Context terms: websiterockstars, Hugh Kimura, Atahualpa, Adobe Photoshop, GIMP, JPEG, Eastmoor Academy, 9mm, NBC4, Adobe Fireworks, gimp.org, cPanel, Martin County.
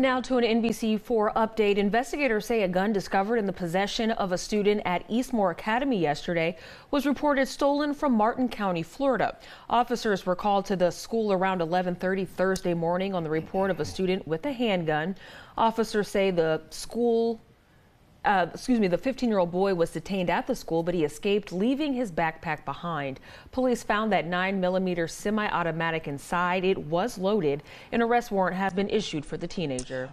Now to an NBC4 update. Investigators say a gun discovered in the possession of a student at Eastmoor Academy yesterday was reported stolen from Martin County, Florida. Officers were called to the school around 11:30 Thursday morning on the report of a student with a handgun. Officers say the the 15-year-old boy was detained at the school, but he escaped, leaving his backpack behind. Police found that 9mm semi-automatic inside. It was loaded. An arrest warrant has been issued for the teenager.